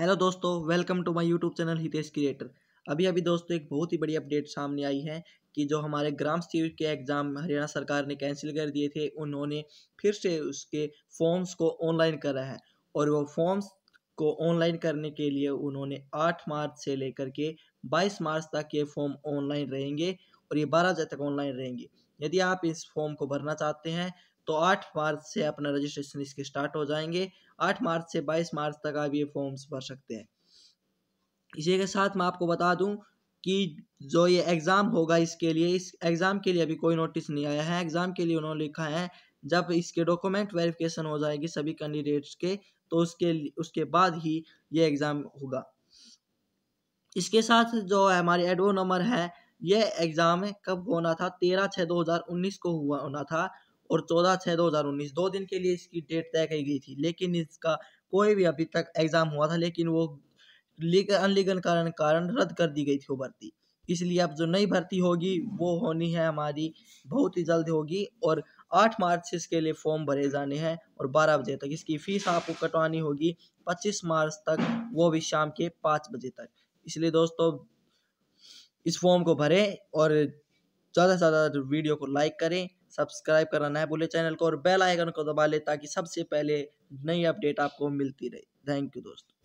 Hello दोस्तों, welcome to my YouTube channel Hitesh creator. अभी दोस्तों एक बहुत ही बड़ी अपडेट सामने आई है कि जो हमारे ग्राम सेवक के एग्ज़ाम हरियाणा सरकार ने कैंसिल कर दिए थे, उन्होंने फिर से उसके फॉर्म्स को ऑनलाइन करा है। और वो फॉर्म्स को ऑनलाइन करने के लिए उन्होंने 8 मार्च से लेकर के 22 मार्च तक ये फॉर्म ऑनलाइन रहेंगे और ये 12 बजे तक ऑनलाइन रहेंगे। यदि आप इस फॉर्म को भरना चाहते हैं तो 8 मार्च से अपना रजिस्ट्रेशन इसके स्टार्ट हो जाएंगे। 8 मार्च से 22 मार्च तक आप ये फॉर्म्स भर सकते हैं। इसी के साथ मैं आपको बता दूं कि जो ये एग्ज़ाम होगा, इसके लिए इस एग्ज़ाम के लिए अभी कोई नोटिस नहीं आया है। एग्ज़ाम के लिए उन्होंने लिखा है जब इसके डॉक्यूमेंट वेरिफिकेशन हो जाएगी सभी कैंडिडेट्स के, तो उसके बाद ही ये एग्ज़ाम होगा। इसके साथ जो हमारी एडवो नंबर है, ये एग्ज़ाम कब होना था? 13/6/2019 को होना था और 14/6/2019 2 दिन के लिए इसकी डेट तय की गई थी। लेकिन इसका कोई भी अभी तक एग्ज़ाम हुआ था, लेकिन वो अनलीगल कारण रद्द कर दी गई थी वो भर्ती। इसलिए अब जो नई भर्ती होगी वो होनी है हमारी बहुत ही जल्द होगी। और 8 मार्च से इसके लिए फॉर्म भरे जाने हैं और 12 बजे तक इसकी फ़ीस आपको कटवानी होगी 25 मार्च तक, वो भी शाम के 5 बजे तक। इसलिए दोस्तों इस फॉर्म को भरें और ज़्यादा से ज़्यादा वीडियो को लाइक करें, सब्सक्राइब करना ना भूलें चैनल को और बेल आइकन को दबा लें ताकि सबसे पहले नई अपडेट आपको मिलती रहे। थैंक यू दोस्तों।